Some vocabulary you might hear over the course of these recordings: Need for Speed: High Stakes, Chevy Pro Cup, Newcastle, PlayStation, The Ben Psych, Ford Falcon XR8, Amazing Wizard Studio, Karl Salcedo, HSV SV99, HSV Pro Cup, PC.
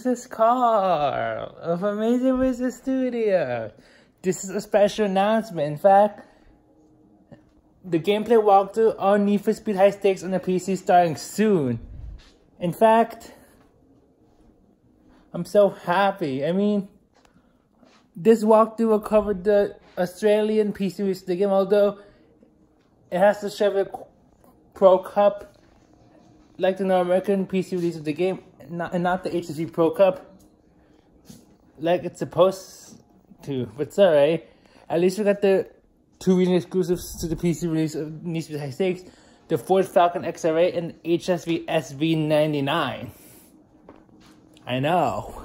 is this car of Amazing Wizard Studio. This is a special announcement. In fact, the gameplay walkthrough on Need for Speed High Stakes on the PC starting soon. In fact, I'm so happy. I mean, this walkthrough will cover the Australian PC release of the game, although it has the Chevy Pro Cup, like the North American PC release of the game, and not the HSV Pro Cup, like it's supposed to. But it's alright. At least we got the two regional exclusives to the PC release of Need for Speed High Stakes: the Ford Falcon XR8 and HSV SV99. I know.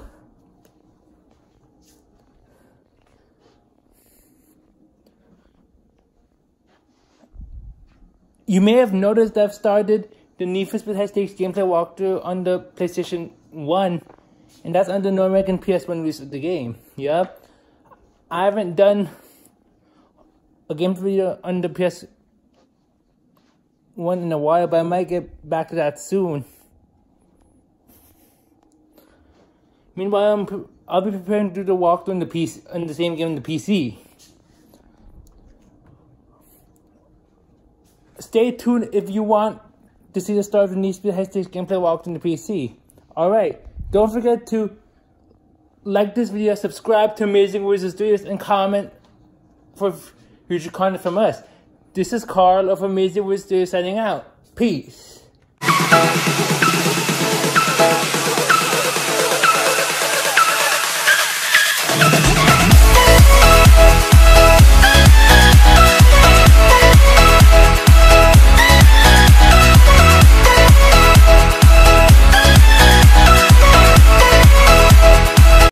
You may have noticed that I've started the Need for Speed High Stakes gameplay walkthrough on the PlayStation 1, and that's on the North American PS1 release of the game. Yep. I haven't done a gameplay video on the PS1 in a while, but I might get back to that soon. Meanwhile, I'll be preparing to do the walkthrough on the PC, on the same game on the PC. Stay tuned if you want to see the start of the Need for Speed High Stakes gameplay walkthrough on the PC. Alright, don't forget to like this video, subscribe to Amazing Wizard Studios, and comment for future content from us. This is Carl of Amazing Wizard Studios signing out. Peace.